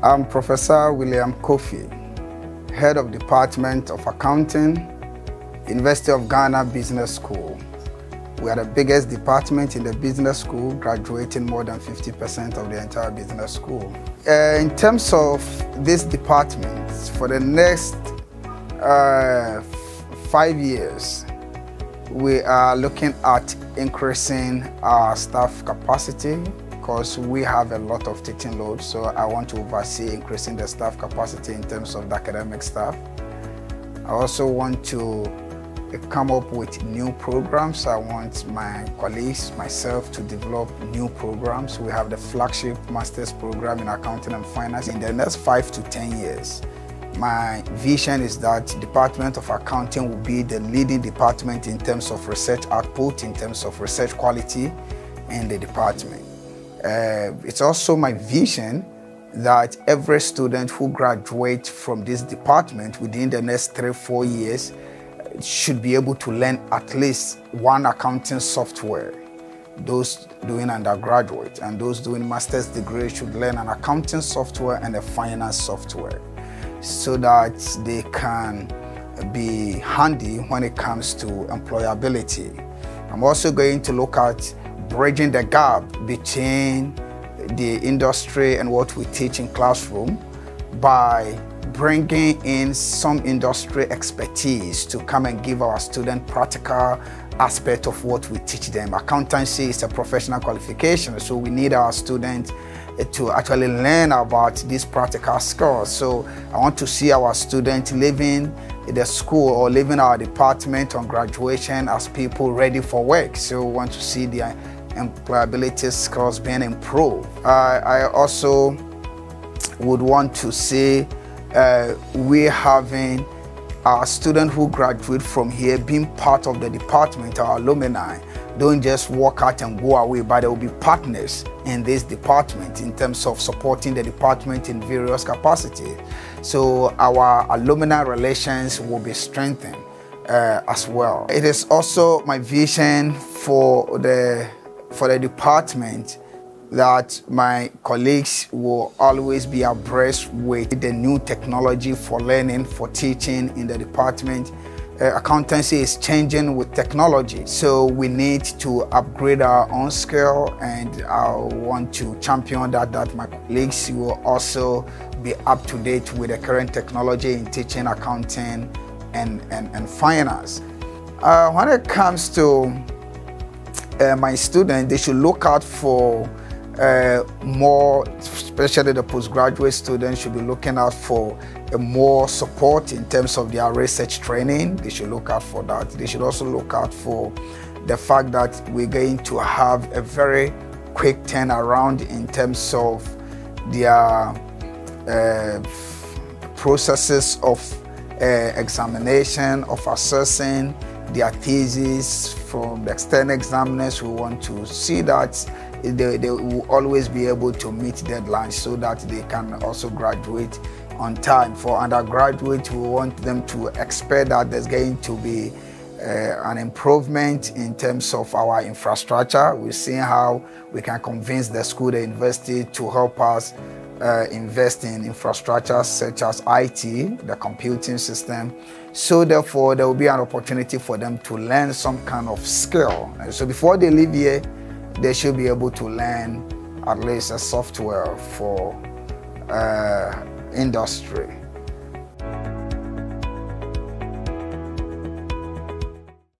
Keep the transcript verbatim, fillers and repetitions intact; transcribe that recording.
I'm Professor William Coffie, Head of Department of Accounting, University of Ghana Business School. We are the biggest department in the business school, graduating more than fifty percent of the entire business school. Uh, in terms of this department, for the next uh, five years, we are looking at increasing our staff capacity because we have a lot of teaching load, so I want to oversee increasing the staff capacity in terms of the academic staff. I also want to come up with new programs. I want my colleagues, myself, to develop new programs. We have the flagship master's program in accounting and finance. In the next five to ten years, my vision is that the Department of Accounting will be the leading department in terms of research output, in terms of research quality in the department. Uh, it's also my vision that every student who graduates from this department within the next three, four years should be able to learn at least one accounting software. Those doing undergraduate and those doing master's degree should learn an accounting software and a finance software, so that they can be handy when it comes to employability. I'm also going to look at bridging the gap between the industry and what we teach in classroom by bringing in some industry expertise to come and give our students practical aspect of what we teach them. Accountancy is a professional qualification, so we need our students to actually learn about these practical skills. So I want to see our students leaving the school or leaving our department on graduation as people ready for work. So we want to see their employability skills being improved. I, I also would want to see uh, we having our students who graduate from here being part of the department, our alumni. Don't just walk out and go away, but they will be partners in this department in terms of supporting the department in various capacities. So our alumni relations will be strengthened uh, as well. It is also my vision for the, for the department that my colleagues will always be abreast with the new technology for learning, for teaching in the department. Uh, accountancy is changing with technology, so we need to upgrade our own skill, and I want to champion that, that my colleagues will also be up to date with the current technology in teaching accounting and, and, and finance. Uh, when it comes to uh, my students, they should look out for Uh, more, especially the postgraduate students should be looking out for uh, more support in terms of their research training. They should look out for that. They should also look out for the fact that we're going to have a very quick turnaround in terms of their uh, processes of uh, examination, of assessing their thesis from the external examiners. We want to see that They, they will always be able to meet deadlines so that they can also graduate on time. For undergraduate, we want them to expect that there's going to be uh, an improvement in terms of our infrastructure. We're seeing how we can convince the school, the university, to help us uh, invest in infrastructure such as I T, the computing system. So therefore, there will be an opportunity for them to learn some kind of skill. And so before they leave here, they should be able to learn at least a software for uh, industry.